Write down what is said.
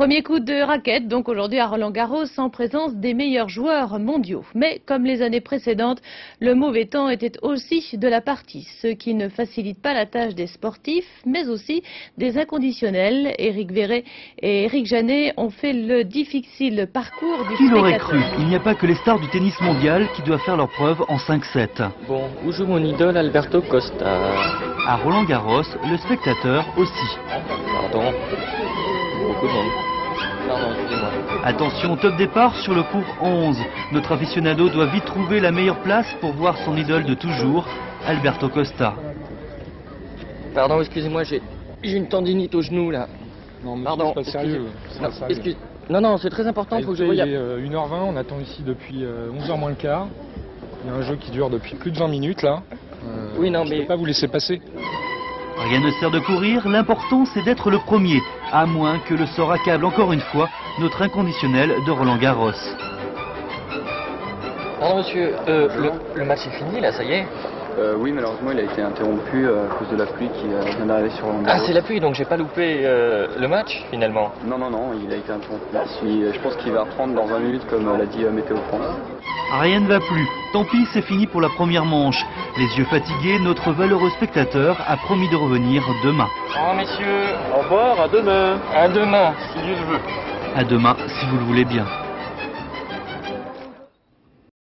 Premier coup de raquette, donc aujourd'hui à Roland-Garros, en présence des meilleurs joueurs mondiaux. Mais comme les années précédentes, le mauvais temps était aussi de la partie, ce qui ne facilite pas la tâche des sportifs, mais aussi des inconditionnels. Éric Véret et Éric Janet ont fait le difficile parcours du spectateur. Qui l'aurait cru ? Il n'y a pas que les stars du tennis mondial qui doivent faire leurs preuves en 5-7. Bon, où joue mon idole Alberto Costa ? À Roland-Garros, le spectateur aussi. Pardon. Attention, top départ sur le cours 11. Notre aficionado doit vite trouver la meilleure place pour voir son idole de toujours, Alberto Costa. Pardon, excusez-moi, j'ai une tendinite au genou là. Non, mais pardon, c'est pas sérieux. Non, c'est très important, il faut que je voie. 1h20, on attend ici depuis 11h moins le quart. Il y a un jeu qui dure depuis plus de 20 minutes là. Oui, non, mais... Je peux pas vous laisser passer. Rien ne sert de courir, l'important c'est d'être le premier, à moins que le sort accable encore une fois notre inconditionnel de Roland-Garros. Pardon monsieur, le match est fini là, ça y est? Oui, malheureusement il a été interrompu à cause de la pluie qui vient d'arriver sur Roland-Garros. Ah, c'est la pluie, donc j'ai pas loupé le match finalement? Non, il a été interrompu. Je pense qu'il va reprendre dans 20 minutes comme l'a dit Météo France. Rien ne va plus. Tant pis, c'est fini pour la première manche. Les yeux fatigués, notre valeureux spectateur a promis de revenir demain. Au revoir, messieurs. Au revoir, à demain. À demain, si Dieu le veut. À demain, si vous le voulez bien.